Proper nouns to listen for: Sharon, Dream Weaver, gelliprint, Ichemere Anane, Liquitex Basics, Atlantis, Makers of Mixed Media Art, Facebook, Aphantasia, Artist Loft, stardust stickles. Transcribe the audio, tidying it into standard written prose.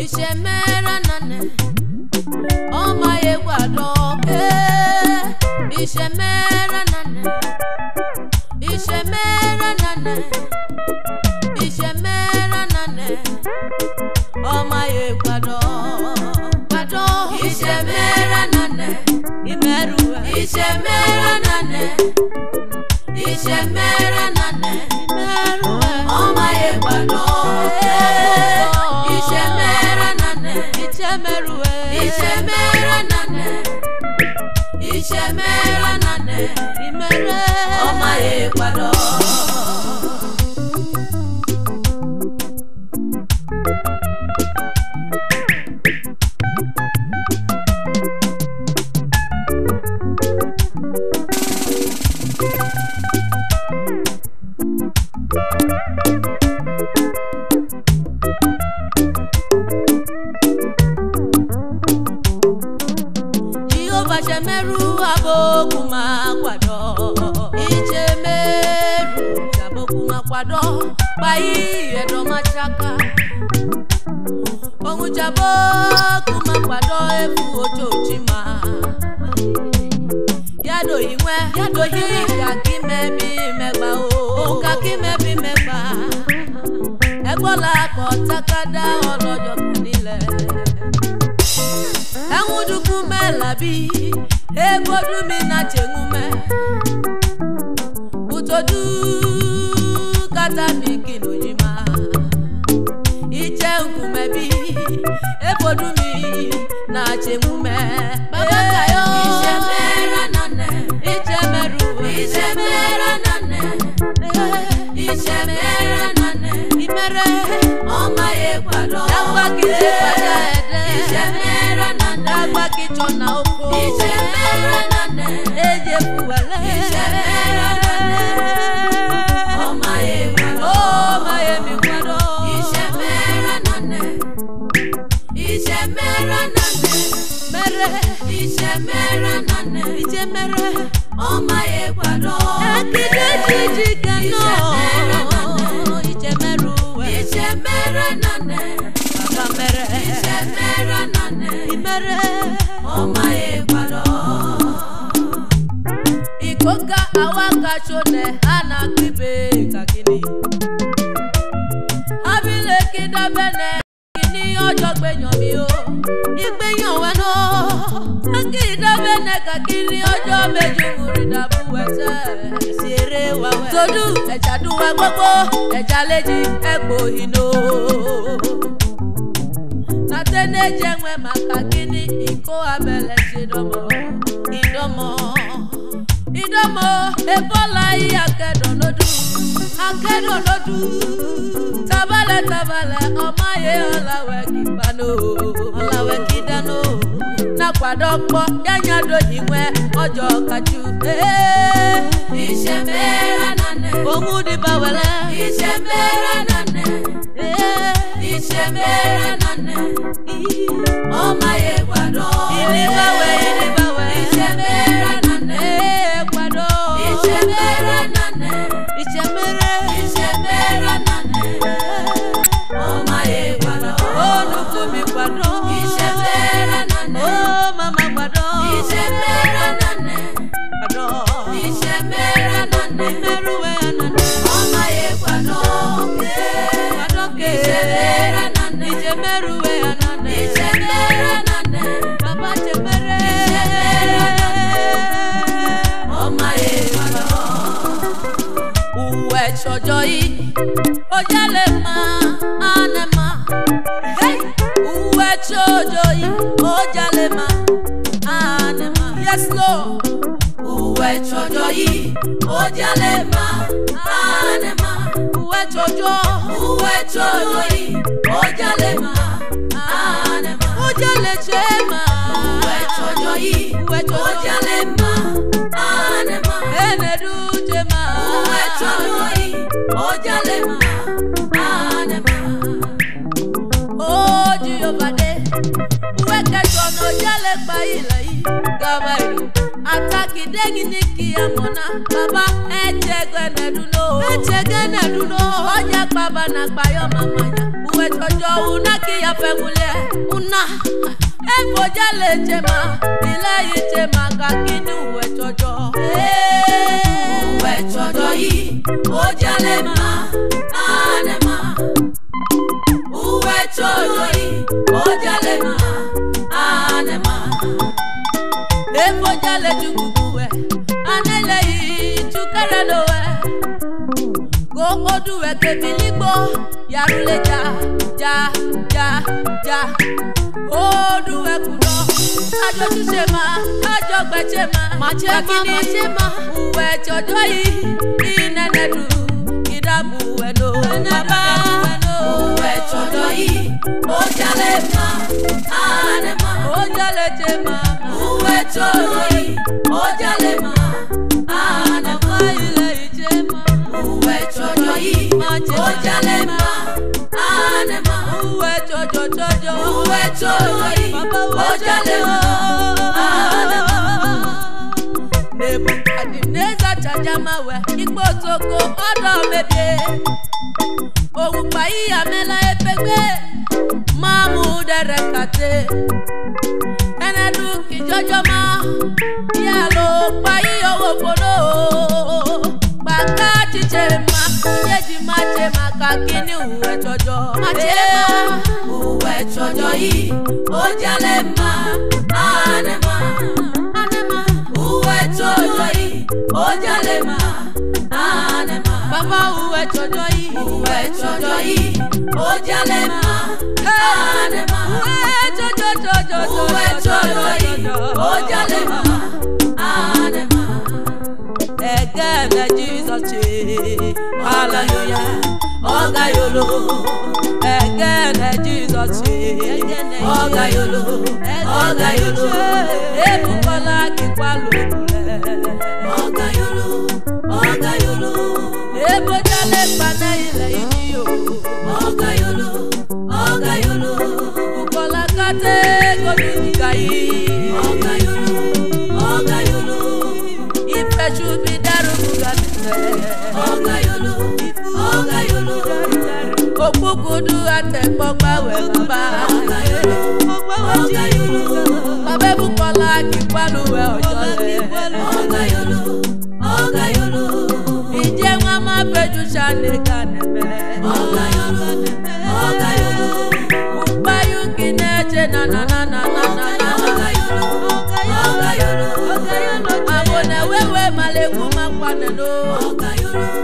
Ichemere Anane Oh my Eguado eh Ichemere Anane Ichemere Anane Ichemere Anane Oh my Eguado Guado Ichemere Anane Imeru Ichemere Anane Ichemere Anane Imeru Oh my Eguado Ichemere Anane Ichemere Anane Imere Oma Ekwado Ichemeru aboku ma kwado Ichemeru aboku ma kwado Pai edo machaka Ongu jaboku ma kwado Efu ocho uchima Yado inwe, yado hi Kakime bimeba o Kakime bimeba Ebola kotakada olojo kanile Enguduku melabi Ebodu mina chengume Utodu katami kinojima Iche ukumebi Ebodu mina chengume Baba kayo Ichemere Anane Ichemeru Ichemere Anane Ichemere Anane Imere Oma Ekwado Dakwa kile Ichemere Anane, eje kuwele. Ichemere Anane, oh my Ekwado. Ichemere Anane, Ichemere Anane, mere. Ichemere Anane, Ichemere, oh my Ekwado. Akideji kano. Ichemeru, Ichemere Anane, baba mere. Ichemere Anane, imere. Oma Ekwado Ikoka awaka chone ana kibe kakini Abile kidabene kini ojo gbeyan mi o Igbeyan weno Akidabene kakini ojo meju muridabu wete Sire wawe Todu ejadu wagbogbo ejaleji egbo hino Atene jengwe makakini iko abele jidomo Idomo ebola i akedo nodu Tabale omaye olawe kidano Nakwadopo yanyado inwe ojo kachu Ichemere Anane Omudi bawele Ichemere Anane Ichemere Anane Oh my Ekwado Ilibawe Ichemere Anane Ekwado Ichemere Anane Ichemere Anane Oh my Ekwado Oh nukumi Kwado Ichemere Anane Oh mama Kwado Ichemere Anane Kwado Ichemere Anane Meruwe Anane Oh my Ekwado Ichemere Anane Ichemeruwe Anane Ichemere Anane Baba Chemere Ichemere Anane Oh my Ekwado Uwe chojoi Ojale ma anema Hey Uwe chojoi Ojale ma anema Yes Lord Uwe chojoi Ojale ma anema Uwe chojo, ojalema, anema. Ojalechema, uwe chojo, ojalema, anema. Enedujema, uwe chojo, ojalema, anema. Oh Jehovah, uwe kajono ojalekba ilai, gavai. Ataki degi niki amona baba echegene duno oja baba na payo mama ya wechojo una kia pengule una engo jale chema bila ichema kakinu wechojo wechojo yi ojale ma ane ma wechojo yi ojale ma ane ma engo jale chunguwe anele yi chukara nowe Odu ekebiligbo yaruleja ja ja ja Odu ekudo ajojuse ma ajogbeche ma chekini ma uwe chojo yi inenedu idabu eno baba uwe chojo yi ojale ma ane ma ojale che ma uwe chojo yi ojale ma ane ma ile ije ma uwe chojo yi ojale ma ane ma uwe chojo chojo uwe chojo yi ojale ma ane ma nebo kadineza chajamawe igbo toko odo mebe ogpa yi amela epegbe mamu derekate enedu ki jojo ma ya lo pa yi owo polo Bakati chema, yejima chema kakini uwe chojo Machema, uwe chojo yi, ojalema, anema Anema, uwe chojo yi, ojalema, anema Baba uwe chojo yi, ojalema, anema Uwe chojo yi, ojalema, anema Ekele Jesus che, hallelujah, ogayolo. Ekele Jesus che, ogayolo, ogayolo. Ebukola kipalule, ogayolo, ogayolo. Ebojale pana ile iyo, ogayolo, ogayolo. Bukola kate gobi kai, ogayolo, ogayolo. Ife chubi. Ogayolo, ogayolo. Okukudu atepogbawe baba. Ogayolo, ogayolo. Babe bukola kipaluwe ojole. Ogayolo, ogayolo. Ije nwa ma peju shane kaneme. Ogayolo, ogayolo. Ubayu kineche na na na na na na. Ogayolo, ogayolo. Ogayolo. Wewe malegu makwanelo